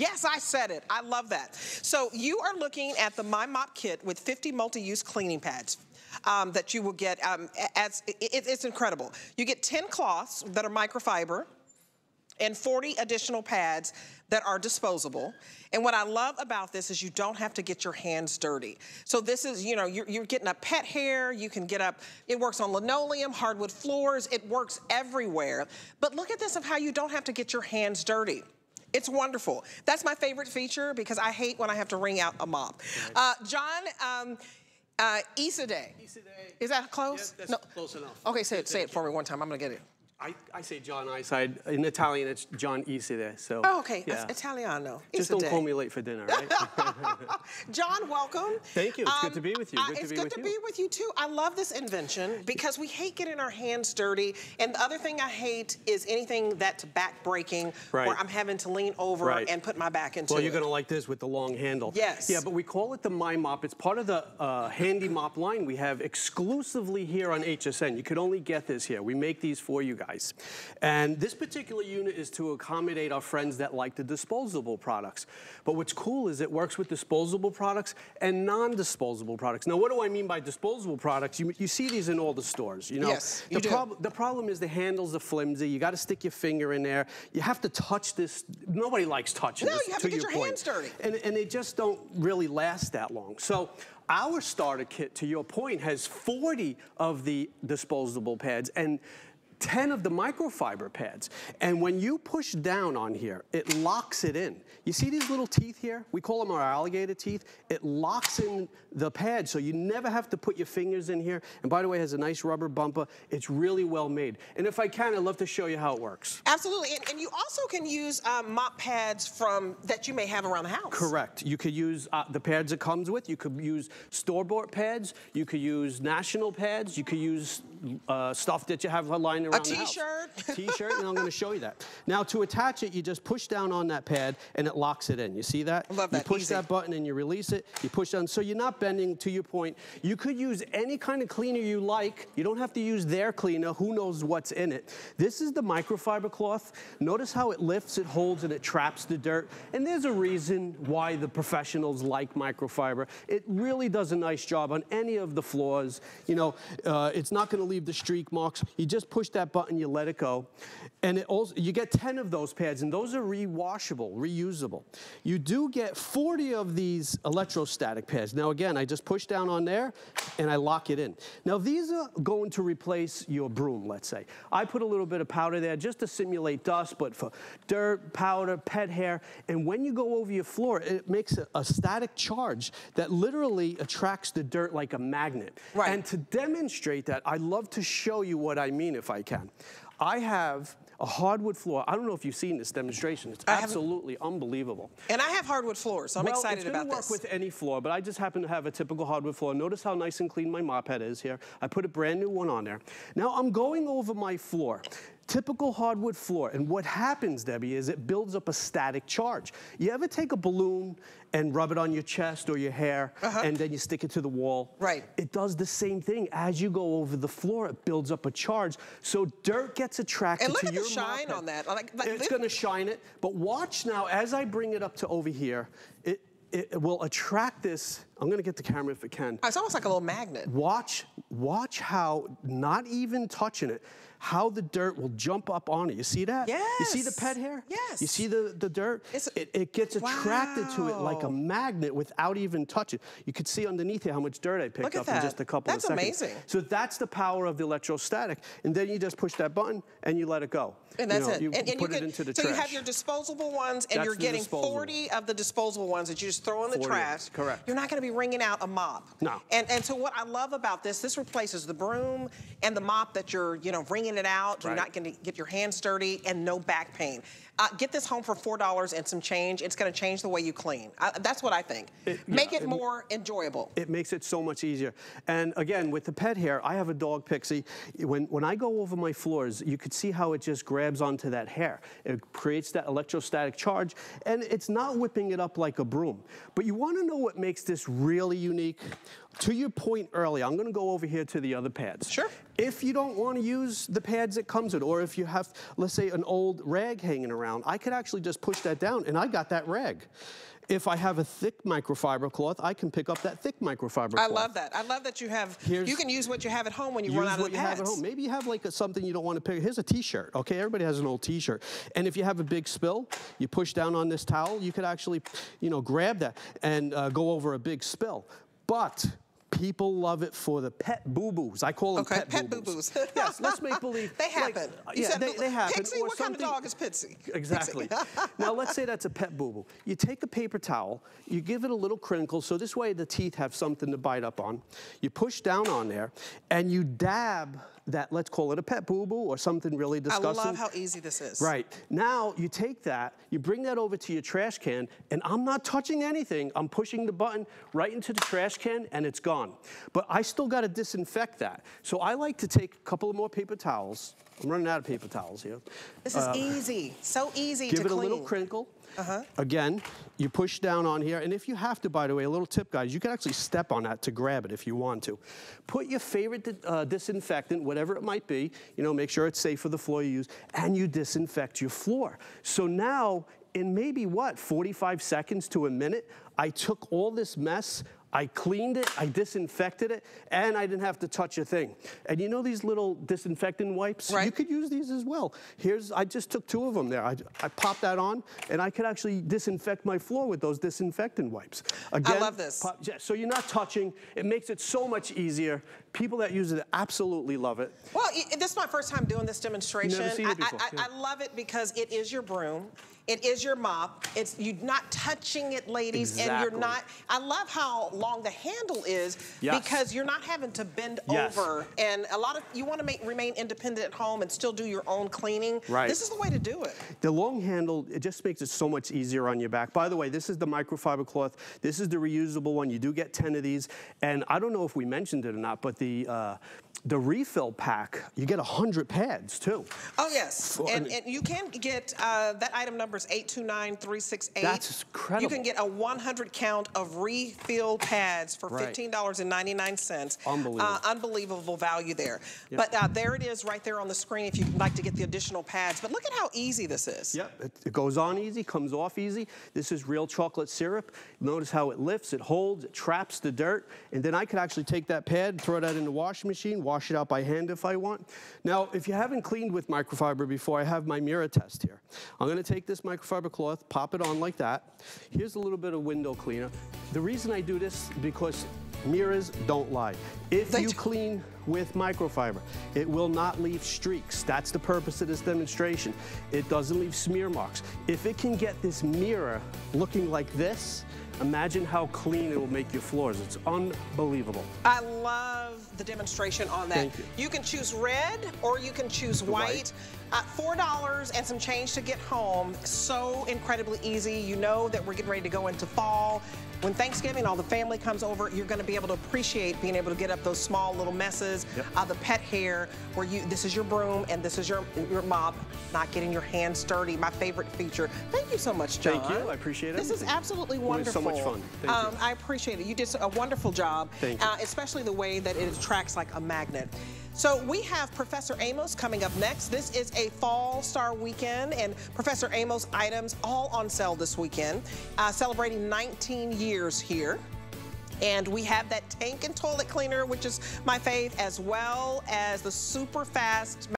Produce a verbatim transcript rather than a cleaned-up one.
Yes, I said it. I love that. So you are looking at the My Mop Kit with fifty multi-use cleaning pads. Um, that you will get, um, as it, it's incredible. You get ten cloths that are microfiber and forty additional pads that are disposable. And what I love about this is you don't have to get your hands dirty. So this is, you know, you're, you're getting up pet hair, you can get up, it works on linoleum, hardwood floors, it works everywhere. But look at this of how you don't have to get your hands dirty. It's wonderful. That's my favorite feature because I hate when I have to wring out a mop. Uh, John, um, Uh, Isadei. Isadei. Is that close? Yeah, that's no. Close enough. Okay, say it, say it for me one time. I'm going to get it. I, I say John Isadei. In Italian, it's John Isadei. So, oh, okay. Yeah. Italiano. Isadei. Just don't call me late for dinner, right? John, welcome. Thank you. It's um, good to be with you. Good uh, to be good with to you. It's good to be with you, too. I love this invention because we hate getting our hands dirty. And the other thing I hate is anything that's back-breaking right. where I'm having to lean over right. and put my back into it. Well, you're going to like this with the long handle. Yes. Yeah, but we call it the My Mop. It's part of the uh, Handy Mop line we have exclusively here on H S N. You could only get this here. We make these for you guys. And this particular unit is to accommodate our friends that like the disposable products. But what's cool is it works with disposable products and non-disposable products. Now, what do I mean by disposable products? You, you see these in all the stores, you know? Yes, you the, prob the problem is the handles are flimsy. You got to stick your finger in there. You have to touch this. Nobody likes touching no, this, you have to, to get your, your hands dirty. And, and they just don't really last that long. So our starter kit, to your point, has forty of the disposable pads and ten of the microfiber pads. And when you push down on here, it locks it in. You see these little teeth here? We call them our alligator teeth. It locks in the pad so you never have to put your fingers in here. And by the way, it has a nice rubber bumper. It's really well made. And if I can, I'd love to show you how it works. Absolutely. And, and you also can use um, mop pads from that you may have around the house. Correct. You could use uh, the pads it comes with. You could use store-bought pads. You could use national pads. You could use uh, stuff that you have lying around. A t-shirt. T-shirt, and I'm going to show you that. Now, to attach it, you just push down on that pad, and it locks it in. You see that? I love that. You push Easy. that button, and you release it. You push down. So you're not bending, to your point. You could use any kind of cleaner you like. You don't have to use their cleaner. Who knows what's in it? This is the microfiber cloth. Notice how it lifts, it holds, and it traps the dirt. And there's a reason why the professionals like microfiber. It really does a nice job on any of the floors. You know, uh, it's not going to leave the streak marks. You just push that That button, you let it go, and it also, you get ten of those pads, and those are rewashable, reusable. You do get forty of these electrostatic pads. Now again, I just push down on there, and I lock it in. Now these are going to replace your broom, let's say. I put a little bit of powder there just to simulate dust, but for dirt, powder, pet hair, and when you go over your floor, it makes a, a static charge that literally attracts the dirt like a magnet. Right. And to demonstrate that, I love to show you what I mean if I can. Can. I have a hardwood floor. I don't know if you've seen this demonstration. It's absolutely unbelievable. And I have hardwood floors, so I'm well, excited about this. It's going to work with any floor, but I just happen to have a typical hardwood floor. Notice how nice and clean my mop head is here. I put a brand new one on there. Now I'm going over my floor. Typical hardwood floor, and what happens, Debbie, is it builds up a static charge. You ever take a balloon and rub it on your chest or your hair, uh-huh. and then you stick it to the wall? Right. It does the same thing. As you go over the floor, it builds up a charge, so dirt gets attracted to your mop. And look at the shine on that. Like, like it's gonna shine it, but watch now, as I bring it up to over here, it, it will attract this. I'm gonna get the camera if it can. It's almost like a little magnet. Watch, watch how, not even touching it, how the dirt will jump up on it. You see that? Yes. You see the pet hair? Yes. You see the, the dirt? It's a, it, it gets attracted wow. to it like a magnet without even touching. You could see underneath here how much dirt I picked Look at up that. in just a couple that's of seconds. That's amazing. So that's the power of the electrostatic. And then you just push that button and you let it go. And that's you know, it. You and, and put you can, it into the so trash. So you have your disposable ones and that's you're getting disposable. forty of the disposable ones that you just throw in the trash. Is, correct. You're not going to be wringing out a mop. No. And, and so what I love about this, this replaces the broom and the mop that you're, you know, wringing it out, you're right. not going to get your hands dirty, and no back pain. Uh, get this home for four dollars and some change. It's going to change the way you clean. I, that's what I think. It, Make yeah, it, it more enjoyable. It makes it so much easier. And again, with the pet hair, I have a dog, Pixie. When, when I go over my floors, you could see how it just grabs onto that hair. It creates that electrostatic charge, and it's not whipping it up like a broom. But you want to know what makes this really unique. To your point earlier, I'm gonna go over here to the other pads. Sure. If you don't wanna use the pads it comes with, or if you have, let's say, an old rag hanging around, I could actually just push that down and I got that rag. If I have a thick microfiber cloth, I can pick up that thick microfiber cloth. I love that. I love that you have, Here's, you can use what you have at home when you run out of the pads. Use what you have at home. Maybe you have like a, something you don't want to pick. Here's a t-shirt, okay? Everybody has an old t-shirt. And if you have a big spill, you push down on this towel, you could actually, you know, grab that and uh, go over a big spill. But people love it for the pet boo-boos. I call them okay, pet, pet boo-boos. Boo yes, let's make believe. They happen. Like, yeah, they, they happen. Pixie, or what something. Kind of dog is Pixie? Exactly. Pixie. Now, let's say that's a pet boo-boo. You take a paper towel, you give it a little crinkle, so this way the teeth have something to bite up on. You push down on there, and you dab that, let's call it a pet boo-boo or something really disgusting. I love how easy this is. Right. Now, you take that, you bring that over to your trash can, and I'm not touching anything. I'm pushing the button right into the trash can, and it's gone. But I still got to disinfect that. So I like to take a couple of more paper towels. I'm running out of paper towels here. This is uh, easy, so easy to clean. Give it a little crinkle. Uh-huh. Again, you push down on here. And if you have to, by the way, a little tip, guys, you can actually step on that to grab it if you want to. Put your favorite uh, disinfectant, whatever it might be, you know, make sure it's safe for the floor you use, and you disinfect your floor. So now, in maybe what, forty-five seconds to a minute, I took all this mess, I cleaned it, I disinfected it, and I didn't have to touch a thing. And you know these little disinfectant wipes? Right. You could use these as well. Here's, I just took two of them there. I, I popped that on, and I could actually disinfect my floor with those disinfectant wipes. Again, I love this. Pop, yeah, so you're not touching. It makes it so much easier. People that use it absolutely love it. Well, this is my first time doing this demonstration. Never seen it before. I, I, yeah. I love it because it is your broom. It is your mop. It's, you're not touching it, ladies, exactly. and you're not, I love how long the handle is yes. because you're not having to bend yes. over. And a lot of, you want to make remain independent at home and still do your own cleaning. Right. This is the way to do it. The long handle, it just makes it so much easier on your back. By the way, this is the microfiber cloth. This is the reusable one. You do get ten of these. And I don't know if we mentioned it or not, but the, uh, the refill pack, you get one hundred pads, too. Oh, yes. For, and, and you can get, uh, that item number is eight two nine three six eight. That's incredible. You can get a one hundred count of refill pads for fifteen ninety-nine. Right. Unbelievable. Uh, unbelievable value there. Yep. But uh, there it is right there on the screen if you'd like to get the additional pads. But look at how easy this is. Yep. It, it goes on easy, comes off easy. This is real chocolate syrup. Notice how it lifts, it holds, it traps the dirt. And then I could actually take that pad, throw that in the washing machine, wash it out by hand if I want. Now, if you haven't cleaned with microfiber before, I have my mirror test here. I'm gonna take this microfiber cloth, pop it on like that. Here's a little bit of window cleaner. The reason I do this, because mirrors don't lie. If you clean with microfiber, it will not leave streaks. That's the purpose of this demonstration. It doesn't leave smear marks. If it can get this mirror looking like this, imagine how clean it will make your floors. It's unbelievable. I love the demonstration on that. Thank you. You can choose red or you can choose the white. Uh, four dollars and some change to get home. So incredibly easy. You know that we're getting ready to go into fall. When Thanksgiving, all the family comes over, you're going to be able to appreciate being able to get up those small little messes, yep. uh, the pet hair, where you this is your broom and this is your your mop, not getting your hands dirty. My favorite feature. Thank you so much, John. Thank you. I appreciate it. This is absolutely wonderful. It was so much fun. Thank um, you. I appreciate it. You did a wonderful job. Thank you. Uh, especially the way that it attracts like a magnet. So we have Professor Amos coming up next. This is a Fall Star Weekend, and Professor Amos items all on sale this weekend, uh, celebrating nineteen years here. And we have that tank and toilet cleaner, which is my fave, as well as the super fast